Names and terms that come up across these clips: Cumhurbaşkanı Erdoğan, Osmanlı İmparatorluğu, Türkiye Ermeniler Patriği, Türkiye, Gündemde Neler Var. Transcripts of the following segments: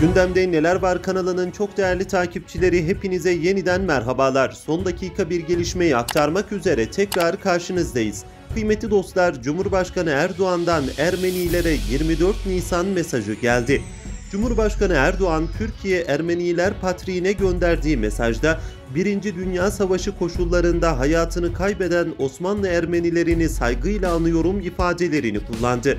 Gündemde Neler Var kanalının çok değerli takipçileri, hepinize yeniden merhabalar. Son dakika bir gelişmeyi aktarmak üzere tekrar karşınızdayız. Kıymetli dostlar, Cumhurbaşkanı Erdoğan'dan Ermenilere 24 Nisan mesajı geldi. Cumhurbaşkanı Erdoğan, Türkiye Ermeniler Patriği'ne gönderdiği mesajda, 1. Dünya Savaşı koşullarında hayatını kaybeden Osmanlı Ermenilerini saygıyla anıyorum ifadelerini kullandı.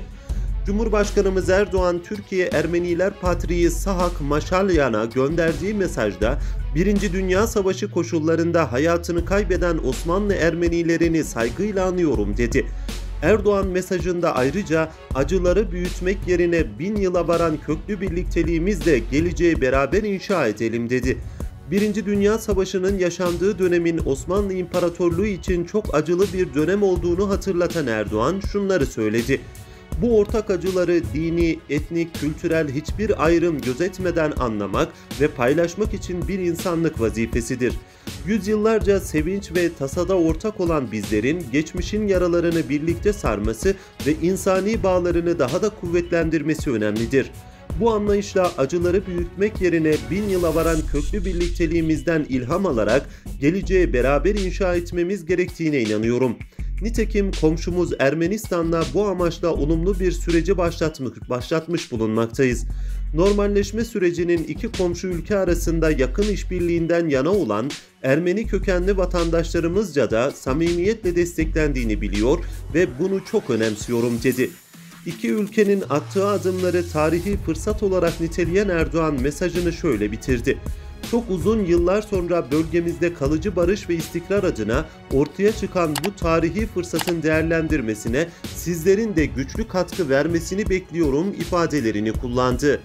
Cumhurbaşkanımız Erdoğan, Türkiye Ermeniler Patriği Sahak Maşalyan'a gönderdiği mesajda, 1. Dünya Savaşı koşullarında hayatını kaybeden Osmanlı Ermenilerini saygıyla anıyorum dedi. Erdoğan mesajında ayrıca, acıları büyütmek yerine 1000 yıla varan köklü birlikteliğimizle geleceği beraber inşa edelim dedi. 1. Dünya Savaşı'nın yaşandığı dönemin Osmanlı İmparatorluğu için çok acılı bir dönem olduğunu hatırlatan Erdoğan şunları söyledi. Bu ortak acıları dini, etnik, kültürel hiçbir ayrım gözetmeden anlamak ve paylaşmak için bir insanlık vazifesidir. Yüzyıllarca sevinç ve tasada ortak olan bizlerin geçmişin yaralarını birlikte sarması ve insani bağlarını daha da kuvvetlendirmesi önemlidir. Bu anlayışla acıları büyütmek yerine 1000 yıla varan köklü birlikteliğimizden ilham alarak geleceği beraber inşa etmemiz gerektiğine inanıyorum. Nitekim komşumuz Ermenistan'la bu amaçla olumlu bir süreci başlatmış bulunmaktayız. Normalleşme sürecinin iki komşu ülke arasında yakın işbirliğinden yana olan Ermeni kökenli vatandaşlarımızca da samimiyetle desteklendiğini biliyor ve bunu çok önemsiyorum dedi. İki ülkenin attığı adımları tarihi fırsat olarak niteleyen Erdoğan mesajını şöyle bitirdi. Çok uzun yıllar sonra bölgemizde kalıcı barış ve istikrar adına ortaya çıkan bu tarihi fırsatın değerlendirmesine sizlerin de güçlü katkı vermesini bekliyorum ifadelerini kullandı.